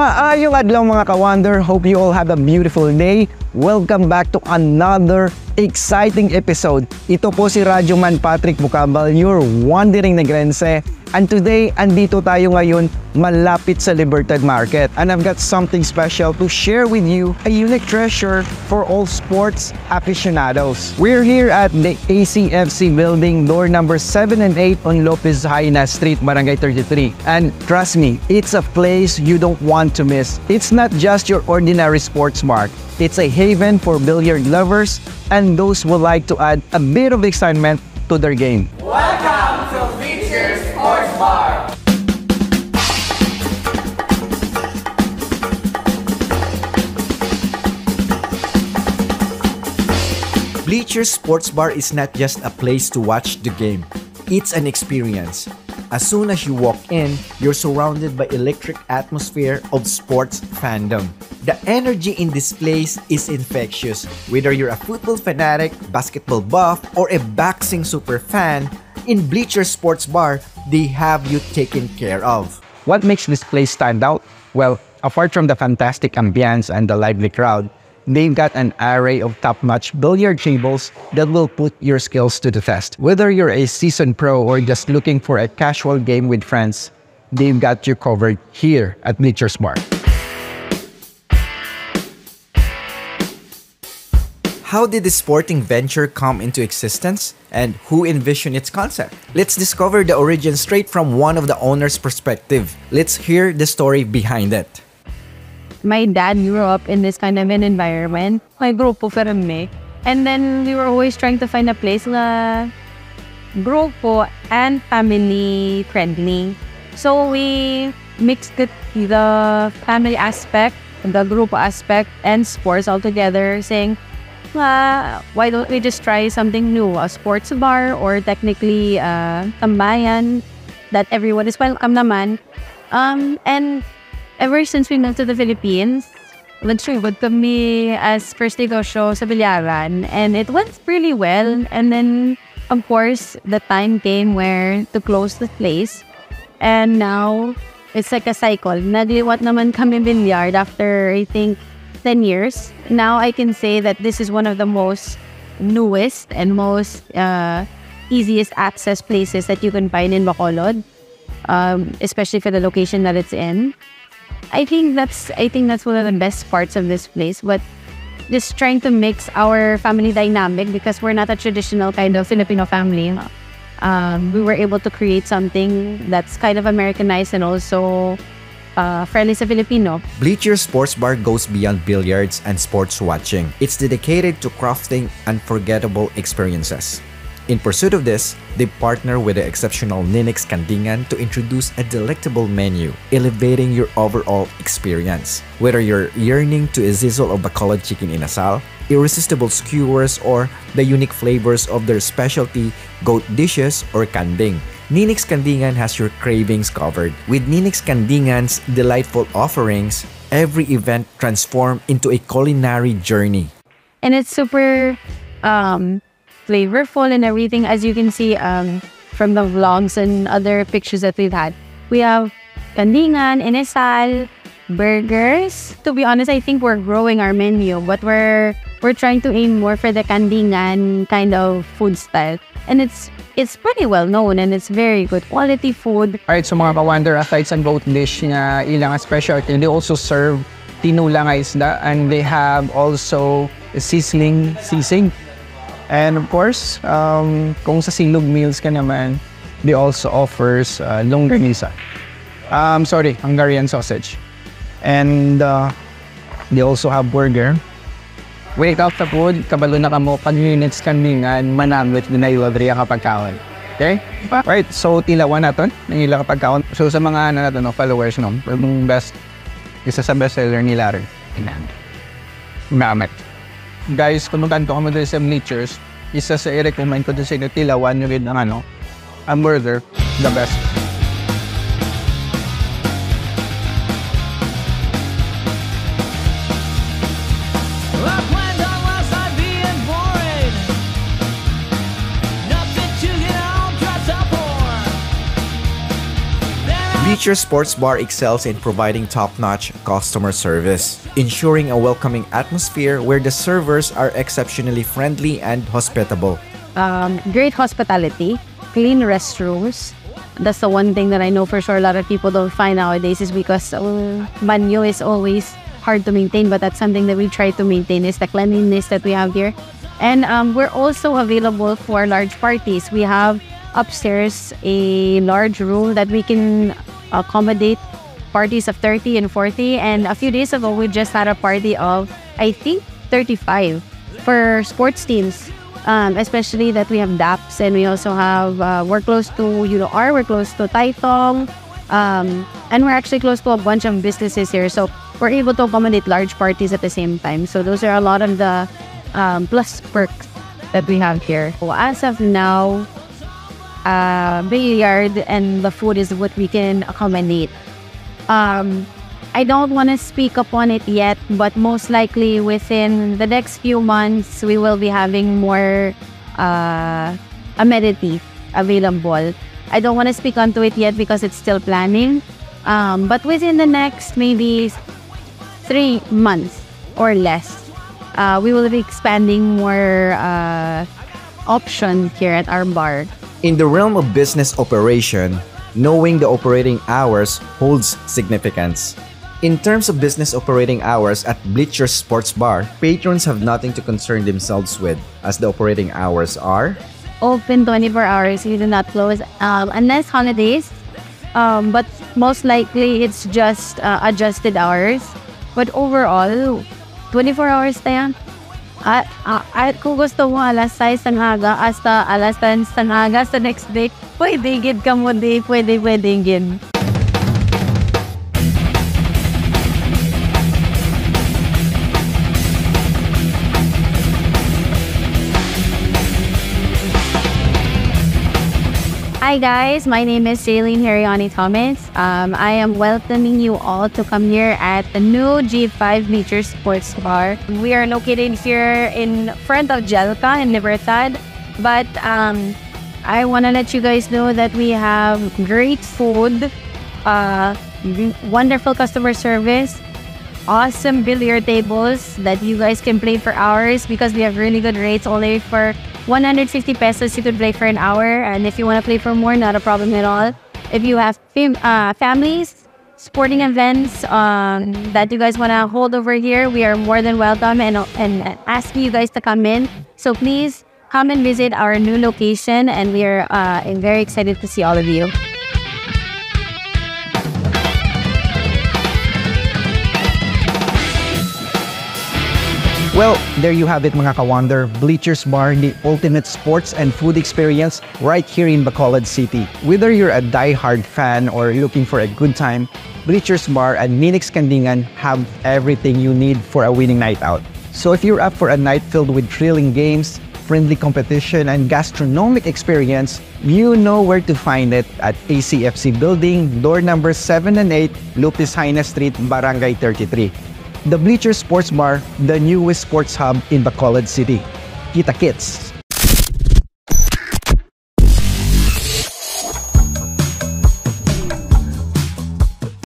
Maayong adlaw mga ka-Wonder, hope you all have a beautiful day. Welcome back to another exciting episode. Ito po si Radyoman Patrick Bucambal, your Juandering Negrense. And today, andito tayo ngayon malapit sa Libertad Market. And I've got something special to share with you, a unique treasure for all sports aficionados. We're here at the ACFC building, door number 7 and 8 on Lopez Jaena Street, Barangay 33. And trust me, it's a place you don't want to miss. It's not just your ordinary sports bar. It's a haven for billiard lovers and those who like to add a bit of excitement to their game. Welcome to Bleachers Sports Bar! Bleachers Sports Bar is not just a place to watch the game. It's an experience. As soon as you walk in, you're surrounded by electric atmosphere of sports fandom. The energy in this place is infectious. Whether you're a football fanatic, basketball buff, or a boxing super fan, in Bleachers Sports Bar, they have you taken care of. What makes this place stand out? Well, apart from the fantastic ambience and the lively crowd, they've got an array of top-notch billiard tables that will put your skills to the test. Whether you're a seasoned pro or just looking for a casual game with friends, they've got you covered here at Bleachers Bar. How did this sporting venture come into existence, and who envisioned its concept? Let's discover the origin straight from one of the owner's perspective. Let's hear the story behind it. My dad grew up in this kind of an environment. My grupo kami. And then we were always trying to find a place na grupo and family friendly. So we mixed it, the family aspect, the grupo aspect, and sports all together, saying, why don't we just try something new, a sports bar or technically tambayan that everyone is welcome naman. And ever since we moved to the Philippines, nag-tribute kami as first negosyo sa bilyaran, and it went really well. And then, of course, the time came where to close the place, and now it's like a cycle. Nagliwat naman kami bilyard after, I think, 10 years. Now I can say that this is one of the most newest and most easiest access places that you can find in Bacolod, especially for the location that it's in. I think that's one of the best parts of this place, but just trying to mix our family dynamic, because we're not a traditional kind of Filipino family. We were able to create something that's kind of Americanized and also friendly sa Filipino. Bleachers Sports Bar goes beyond billiards and sports watching. It's dedicated to crafting unforgettable experiences. In pursuit of this, they partner with the exceptional Niniks Kandingan to introduce a delectable menu, elevating your overall experience. Whether you're yearning to a sizzle of Bacolod chicken in asal, irresistible skewers, or the unique flavors of their specialty goat dishes or kanding, Niniks Kandingan has your cravings covered. With Niniks Kandingan's delightful offerings, every event transforms into a culinary journey. And it's super flavorful and everything. As you can see from the vlogs and other pictures that we've had, we have kandingan, inesal, burgers. To be honest, I think we're growing our menu, but we're trying to aim more for the kandingan kind of food style. And it's pretty well known, and it's very good quality food. Alright, so mga ka-Wonder, aside sa goat dish na ilang specialty, they also serve tinula nga isda, and they have also sizzling sisig. And of course, kung sa silog meals ka naman, they also offers longganisa. Hungarian sausage. And they also have burger. Wait out sa food, kabalo na kamo, pag-units kandingan, manamit na nailadriya kapagkaon. Okay? Right, so tilawan natin, nangila kapagkaon. So sa mga followers, isa sa bestseller nila rin. Mamet. Guys, kung magkanto kamo dito sa Bleachers, isa sa i-recommend ko dito sa inyo, tilawan nyo rin ang a burger, the best. Bleachers Sports Bar excels in providing top-notch customer service, ensuring a welcoming atmosphere where the servers are exceptionally friendly and hospitable. Great hospitality, clean restrooms. That's the one thing that I know for sure a lot of people don't find nowadays, is because Banyo is always hard to maintain, but that's something that we try to maintain, is the cleanliness that we have here. And we're also available for large parties. We have upstairs a large room that we can accommodate parties of 30 and 40. And a few days ago, we just had a party of, I think, 35 for sports teams. Especially that we have DAPS, and we also have, we're close to Udo R, we're close to Taitong, and we're actually close to a bunch of businesses here. So we're able to accommodate large parties at the same time. So those are a lot of the plus perks that we have here. So as of now, billiard and the food is what we can accommodate. I don't want to speak upon it yet, but most likely within the next few months, we will be having more amenity available. I don't want to speak onto it yet because it's still planning. But within the next maybe 3 months or less, we will be expanding more options here at our bar. In the realm of business operation, knowing the operating hours holds significance. In terms of business operating hours at Bleachers Sports Bar, patrons have nothing to concern themselves with, as the operating hours are open 24 hours. We do not close unless holidays, but most likely it's just adjusted hours. But overall, 24 hours tayo. At kung gusto mo alas 6 ng haga hasta alas 10 ng haga sa next day, pwede gid ka mo di, pwede gid. Hi guys, my name is Jaylene Hariani-Thomas. I am welcoming you all to come here at the new G5 Bleachers Sports Bar. We are located here in front of Jelka in Libertad, but I want to let you guys know that we have great food, wonderful customer service, awesome billiard tables that you guys can play for hours because we have really good rates. Only for 150 pesos you could play for an hour, and if you want to play for more, not a problem at all. If you have families, sporting events that you guys want to hold over here, we are more than welcome and asking you guys to come in. So please come and visit our new location, and we are very excited to see all of you. Well, there you have it mga ka-Wonder, Bleachers Bar, the ultimate sports and food experience right here in Bacolod City. Whether you're a die-hard fan or looking for a good time, Bleachers Bar and Niniks Kandingan have everything you need for a winning night out. So if you're up for a night filled with thrilling games, friendly competition, and gastronomic experience, you know where to find it at ACFC Building, door number 7 and 8, Lopez Jaena Street, Barangay 33. The Bleachers Sports Bar, the newest sports hub in Bacolod City. Kita-kits!